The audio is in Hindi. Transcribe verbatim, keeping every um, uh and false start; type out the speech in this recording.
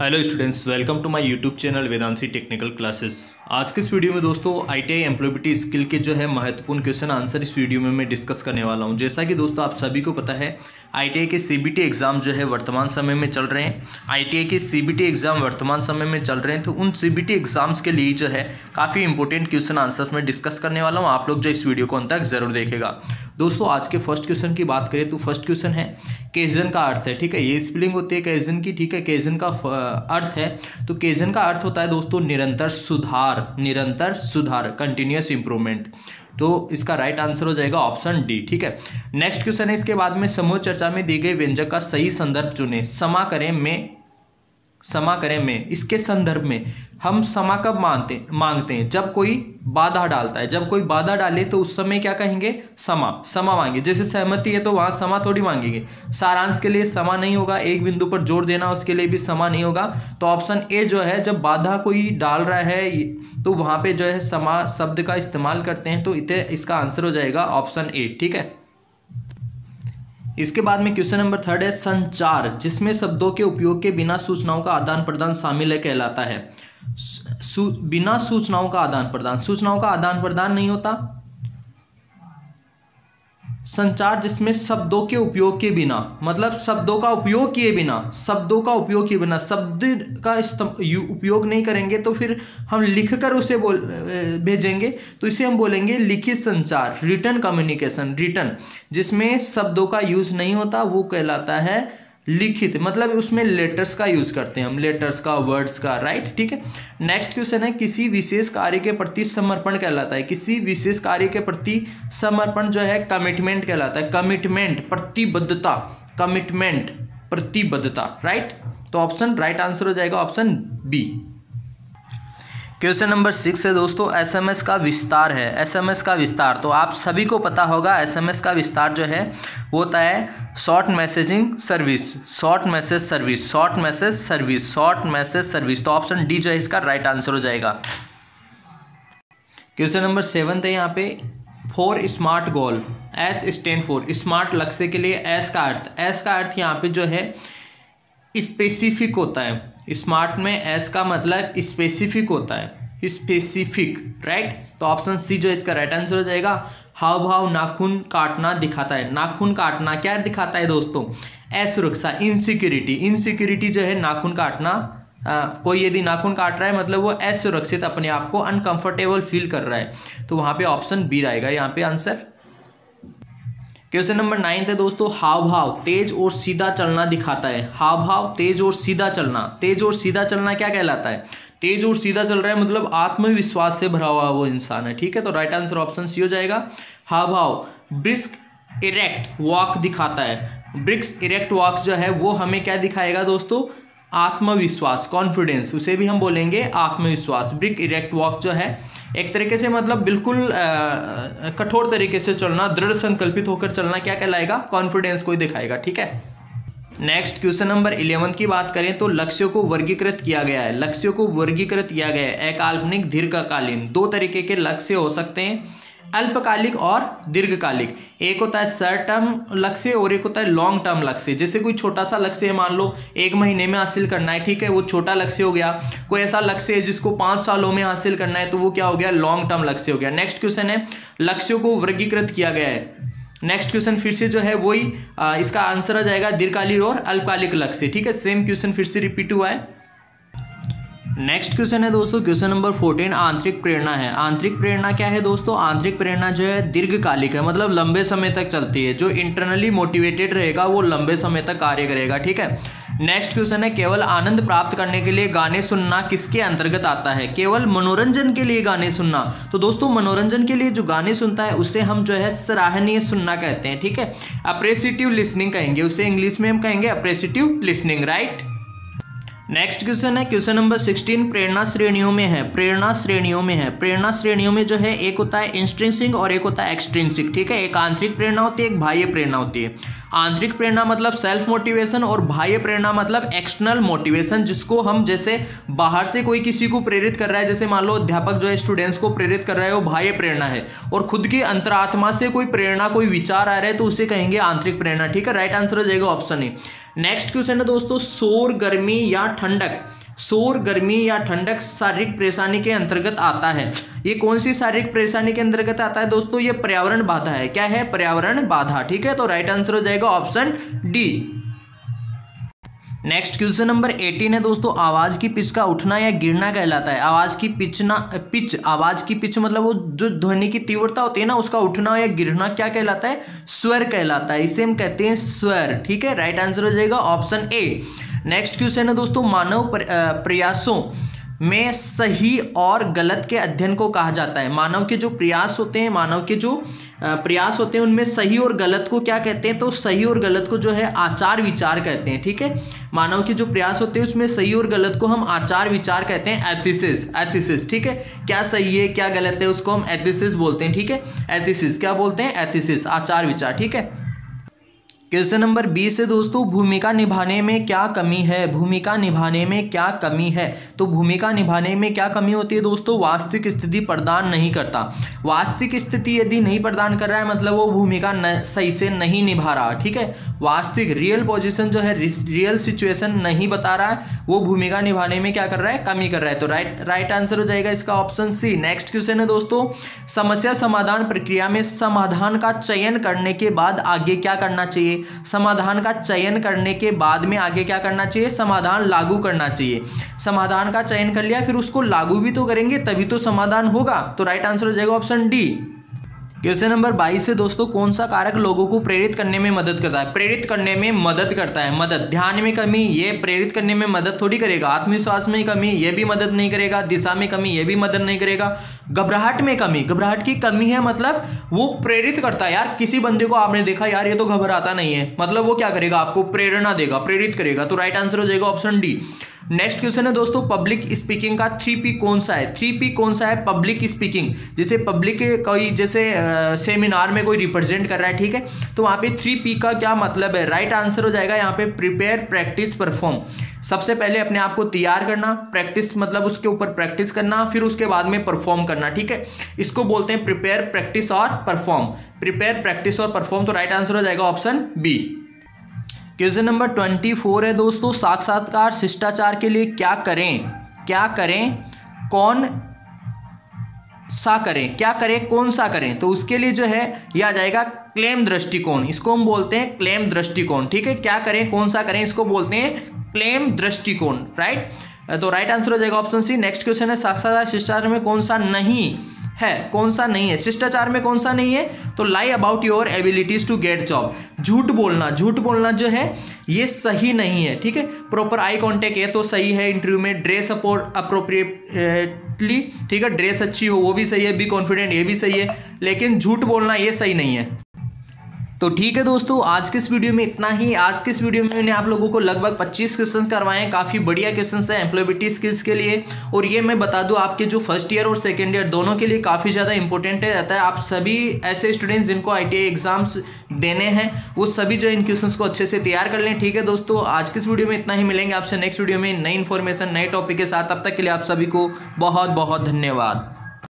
Hello students, welcome to my YouTube channel Vedanshi technical classes. आज के इस वीडियो में दोस्तों I T I employability skill के जो है महत्वपूर्ण क्वेश्चन आंसर इस वीडियो में मैं डिस्कस करने वाला हूं। जैसा कि दोस्तों आप सभी को पता है आई टी आई के सीबीटी एग्ज़ाम जो है वर्तमान समय में चल रहे हैं। आई टी आई के सीबीटी एग्ज़ाम वर्तमान समय में चल रहे हैं तो उन सीबीटी एग्ज़ाम्स के लिए जो है काफ़ी इंपॉर्टेंट क्वेश्चन आंसर्स मैं डिस्कस करने वाला हूँ। आप लोग जो इस वीडियो को अंत तक जरूर देखेगा। दोस्तों आज के फर्स्ट क्वेश्चन की बात करें तो फर्स्ट क्वेश्चन है कैजन का अर्थ है, ठीक है, ये स्पेलिंग होती है कैजन की, ठीक है, कैजन का अर्थ है तो कैजन का अर्थ होता है दोस्तों निरंतर सुधार, निरंतर सुधार, कंटिन्यूस इंप्रूवमेंट। तो इसका राइट आंसर हो जाएगा ऑप्शन डी, ठीक है। नेक्स्ट क्वेश्चन है इसके बाद में, समूह चर्चा में दी गई व्यंजक का सही संदर्भ चुने। समा करें में, समा करें में, इसके संदर्भ में हम समा कब मानते मांगते हैं? जब कोई बाधा डालता है, जब कोई बाधा डाले तो उस समय क्या कहेंगे? समा, समा मांगे। जैसे सहमति है तो वहाँ समा थोड़ी मांगेंगे। सारांश के लिए समा नहीं होगा, एक बिंदु पर जोर देना उसके लिए भी समा नहीं होगा। तो ऑप्शन ए जो है, जब बाधा कोई डाल रहा है तो वहाँ पे जो है समा शब्द का इस्तेमाल करते हैं, तो इतने इसका आंसर हो जाएगा ऑप्शन ए, ठीक है। इसके बाद में क्वेश्चन नंबर थर्ड है संचार, जिसमें शब्दों के उपयोग के बिना सूचनाओं का आदान प्रदान शामिल है कहलाता है। सू, बिना सूचनाओं का आदान प्रदान, सूचनाओं का आदान प्रदान नहीं होता। संचार जिसमें शब्दों के उपयोग के बिना, मतलब शब्दों का उपयोग किए बिना, शब्दों का उपयोग किए बिना, शब्द का उपयोग नहीं करेंगे तो फिर हम लिखकर उसे बोल भेजेंगे तो इसे हम बोलेंगे लिखित संचार, रिटन कम्युनिकेशन। रिटन जिसमें शब्दों का यूज़ नहीं होता वो कहलाता है लिखित, मतलब उसमें लेटर्स का यूज़ करते हैं हम, लेटर्स का, वर्ड्स का, राइट, ठीक है। नेक्स्ट क्वेश्चन है किसी विशेष कार्य के प्रति समर्पण कहलाता है। किसी विशेष कार्य के प्रति समर्पण जो है कमिटमेंट कहलाता है। कमिटमेंट प्रतिबद्धता, कमिटमेंट प्रतिबद्धता, राइट। तो ऑप्शन राइट आंसर हो जाएगा option B. Question number six है दोस्तों एसएमएस का विस्तार है। एसएमएस का विस्तार तो आप सभी को पता होगा, एसएमएस का विस्तार जो है वो होता है short messaging service, short message service, short message service, short message service. तो ऑप्शन डी जो है इसका राइट आंसर हो जाएगा। क्वेश्चन नंबर सेवन्थ है यहाँ पे four smart goal. S stand for smart, लक्ष्य के लिए एस का अर्थ, एस का अर्थ यहाँ पे जो है स्पेसिफिक होता है। स्मार्ट में एस का मतलब स्पेसिफिक होता है, स्पेसिफिक, राइट। तो ऑप्शन सी जो इसका राइट आंसर हो जाएगा। हाव भाव, नाखून काटना दिखाता है। नाखून काटना क्या दिखाता है दोस्तों? असुरक्षा, इनसिक्योरिटी। इनसिक्योरिटी जो है नाखून काटना, आ, कोई यदि नाखून काट रहा है मतलब वो असुरक्षित, अपने आप को अनकंफर्टेबल फील कर रहा है, तो वहाँ पे ऑप्शन बी रहेगा यहाँ पे आंसर। क्वेश्चन नंबर नाइन्थ है दोस्तों हाव भाव तेज और सीधा चलना दिखाता है। हाव भाव तेज और सीधा चलना, तेज और सीधा चलना क्या कहलाता है? तेज और सीधा चल रहा है मतलब आत्मविश्वास से भरा हुआ वो इंसान है, ठीक है। तो राइट आंसर ऑप्शन सी हो जाएगा। हाव भाव ब्रिक्स इरेक्ट वॉक दिखाता है। ब्रिक्स इरेक्ट वॉक जो है वो हमें क्या दिखाएगा दोस्तों? आत्मविश्वास, कॉन्फिडेंस, उसे भी हम बोलेंगे आत्मविश्वास। ब्रिक इरेक्ट वॉक जो है एक तरीके से मतलब बिल्कुल आ, कठोर तरीके से चलना, दृढ़ संकल्पित होकर चलना क्या कहलाएगा? कॉन्फिडेंस को ही दिखाएगा, ठीक है। नेक्स्ट क्वेश्चन नंबर इलेवन की बात करें तो लक्ष्यों को वर्गीकृत किया गया है। लक्ष्यों को वर्गीकृत किया गया है अकाल्पनिक, दीर्घकालीन। दो तरीके के लक्ष्य हो सकते हैं, अल्पकालिक और दीर्घकालिक। एक होता है शॉर्ट टर्म लक्ष्य और एक होता है लॉन्ग टर्म लक्ष्य। जैसे कोई छोटा सा लक्ष्य है, मान लो एक महीने में हासिल करना है, ठीक है, वो छोटा लक्ष्य हो गया। कोई ऐसा लक्ष्य है जिसको पाँच सालों में हासिल करना है तो वो क्या हो गया? लॉन्ग टर्म लक्ष्य हो गया। नेक्स्ट क्वेश्चन है लक्ष्यों को वर्गीकृत किया गया है। नेक्स्ट क्वेश्चन फिर से जो है वही इसका आंसर आ जाएगा दीर्घकालिक और अल्पकालिक लक्ष्य, ठीक है। सेम क्वेश्चन फिर से रिपीट हुआ है। नेक्स्ट क्वेश्चन है दोस्तों क्वेश्चन नंबर फोर्टीन आंतरिक प्रेरणा है। आंतरिक प्रेरणा क्या है दोस्तों? आंतरिक प्रेरणा जो है दीर्घकालिक है, मतलब लंबे समय तक चलती है। जो इंटरनली मोटिवेटेड रहेगा वो लंबे समय तक कार्य करेगा, ठीक है। नेक्स्ट क्वेश्चन है केवल आनंद प्राप्त करने के लिए गाने सुनना किसके अंतर्गत आता है? केवल मनोरंजन के लिए गाने सुनना, तो दोस्तों मनोरंजन के लिए जो गाने सुनता है उसे हम जो है सराहनीय सुनना कहते हैं, ठीक है। अप्रेशिएटिव लिसनिंग कहेंगे उसे, इंग्लिश में हम कहेंगे appreciative listening, right. Next question है क्वेश्चन नंबर सिक्सटीन प्रेरणा श्रेणियों में है। प्रेरणा श्रेणियों में है, प्रेरणा श्रेणियों में जो है एक होता है इंस्ट्रिंसिक और एक होता है एक्सट्रिंसिक, ठीक है। एक आंतरिक प्रेरणा होती है, एक बाह्य प्रेरणा होती है। आंतरिक प्रेरणा मतलब सेल्फ मोटिवेशन और बाह्य प्रेरणा मतलब एक्सटर्नल मोटिवेशन, जिसको हम जैसे बाहर से कोई किसी को प्रेरित कर रहा है, जैसे मान लो अध्यापक जो है स्टूडेंट्स को प्रेरित कर रहा है वो बाह्य प्रेरणा है, और खुद की अंतरात्मा से कोई प्रेरणा कोई विचार आ रहा है तो उसे कहेंगे आंतरिक प्रेरणा। ठीक है, राइट आंसर हो जाएगा ऑप्शन ए। नेक्स्ट क्वेश्चन है दोस्तों, शोर गर्मी या ठंडक, शोर गर्मी या ठंडक शारीरिक परेशानी के अंतर्गत आता है। ये कौन सी शारीरिक परेशानी के अंतर्गत आता है दोस्तों? ये पर्यावरण बाधा है। क्या है? पर्यावरण बाधा। ठीक है, तो राइट आंसर हो जाएगा option D. Next question number अठारह है दोस्तों, आवाज़ की पिच का उठना या गिरना कहलाता है। आवाज़ की पिचना पिच आवाज़ की पिच मतलब वो जो ध्वनि की तीव्रता होती है ना, उसका उठना या गिरना क्या कहलाता है? स्वर कहलाता है, इसे हम कहते हैं स्वर। ठीक है, राइट आंसर हो जाएगा ऑप्शन ए। नेक्स्ट क्वेश्चन है दोस्तों, मानव प्रयासों में सही और गलत के अध्ययन को कहा जाता है। मानव के जो प्रयास होते हैं मानव के जो प्रयास होते हैं उनमें सही और गलत को क्या कहते हैं? तो सही और गलत को जो है आचार विचार कहते हैं। ठीक है, मानव के जो प्रयास होते हैं उसमें सही और गलत को हम आचार विचार कहते हैं, एथिसिस एथिसिस ठीक है, क्या सही है क्या गलत है उसको हम एथिसिस बोलते हैं। ठीक है, एथिसिस क्या बोलते हैं? एथिसिस, आचार विचार। ठीक है, क्वेश्चन नंबर बीस है दोस्तों, भूमिका निभाने में क्या कमी है? भूमिका निभाने में क्या कमी है? तो भूमिका निभाने में क्या कमी होती है दोस्तों? वास्तविक स्थिति प्रदान नहीं करता। वास्तविक स्थिति यदि नहीं प्रदान कर रहा है मतलब वो भूमिका सही से नहीं निभा रहा। ठीक है, वास्तविक रियल पोजीशन जो है रियल सिचुएशन नहीं बता रहा है, वो भूमिका निभाने में क्या कर रहा है? कमी कर रहा है। तो राइट राइट आंसर हो जाएगा इसका ऑप्शन सी। नेक्स्ट क्वेश्चन है दोस्तों, समस्या समाधान प्रक्रिया में समाधान का चयन करने के बाद आगे क्या करना चाहिए? समाधान का चयन करने के बाद में आगे क्या करना चाहिए? समाधान लागू करना चाहिए। समाधान का चयन कर लिया फिर उसको लागू भी तो करेंगे तभी तो समाधान होगा। तो राइट आंसर हो जाएगा ऑप्शन डी। क्वेश्चन नंबर बाईस है दोस्तों, कौन सा कारक लोगों को प्रेरित करने में मदद करता है? प्रेरित करने में मदद करता है, मदद। ध्यान में कमी, ये प्रेरित करने में मदद थोड़ी करेगा। आत्मविश्वास में कमी, ये भी मदद नहीं करेगा। दिशा में कमी, ये भी मदद नहीं करेगा। घबराहट में कमी, घबराहट की कमी है मतलब वो प्रेरित करता है। यार किसी बंदे को आपने देखा यार ये तो घबराता नहीं है, मतलब वो क्या करेगा? आपको प्रेरणा देगा, प्रेरित करेगा। तो राइट आंसर हो जाएगा ऑप्शन डी। नेक्स्ट क्वेश्चन है दोस्तों, पब्लिक स्पीकिंग का थ्री पी कौन सा है? थ्री पी कौन सा है? पब्लिक स्पीकिंग, जैसे पब्लिक कोई जैसे सेमिनार में कोई रिप्रेजेंट कर रहा है, ठीक है, तो वहाँ पे थ्री पी का क्या मतलब है? राइट आंसर हो जाएगा यहाँ पे प्रिपेयर प्रैक्टिस परफॉर्म। सबसे पहले अपने आप को तैयार करना, प्रैक्टिस मतलब उसके ऊपर प्रैक्टिस करना, फिर उसके बाद में परफॉर्म करना। ठीक है, इसको बोलते हैं प्रिपेयर प्रैक्टिस और परफॉर्म, प्रिपेयर प्रैक्टिस और परफॉर्म। तो राइट आंसर हो जाएगा option B. Question number twenty four है दोस्तों, साक्षात्कार शिष्टाचार के लिए क्या करें? क्या करें कौन सा करें क्या करें कौन सा करें? तो उसके लिए जो है यह आ जाएगा क्लेम दृष्टिकोण, इसको हम बोलते हैं क्लेम दृष्टिकोण। ठीक है, क्या करें कौन सा करें इसको बोलते हैं क्लेम दृष्टिकोण। राइट, तो राइट आंसर हो जाएगा ऑप्शन सी। नेक्स्ट क्वेश्चन है, साक्षात्कार शिष्टाचार में कौन सा नहीं है? कौन सा नहीं है शिष्टाचार में? कौन सा नहीं है? तो lie about your abilities to get job, झूठ बोलना। झूठ बोलना जो है ये सही नहीं है। ठीक है, प्रॉपर आई कॉन्टेक्ट ये तो सही है, इंटरव्यू में ड्रेस अप्रोप्रिएटली, ठीक है, ड्रेस अच्छी हो वो भी सही है, बी कॉन्फिडेंट ये भी सही है, लेकिन झूठ बोलना ये सही नहीं है। तो ठीक है दोस्तों, आज के इस वीडियो में इतना ही। आज के इस वीडियो में मैंने आप लोगों को लगभग पच्चीस क्वेश्चन करवाए हैं, काफ़ी बढ़िया क्वेश्चन हैं एम्प्लॉयबिलिटी स्किल्स के लिए, और ये मैं बता दूं आपके जो फर्स्ट ईयर और सेकंड ईयर दोनों के लिए काफ़ी ज़्यादा इंपॉर्टेंट रहता है। आप सभी ऐसे स्टूडेंट्स जिनको आई टी आई एग्जाम्स देने हैं वो सभी जो इन क्वेश्चन को अच्छे से तैयार कर लें। ठीक है दोस्तों, आज के इस वीडियो में इतना ही, मिलेंगे आपसे नेक्स्ट वीडियो में नई इन्फॉर्मेशन नए टॉपिक के साथ। तब तक के लिए आप सभी को बहुत बहुत धन्यवाद।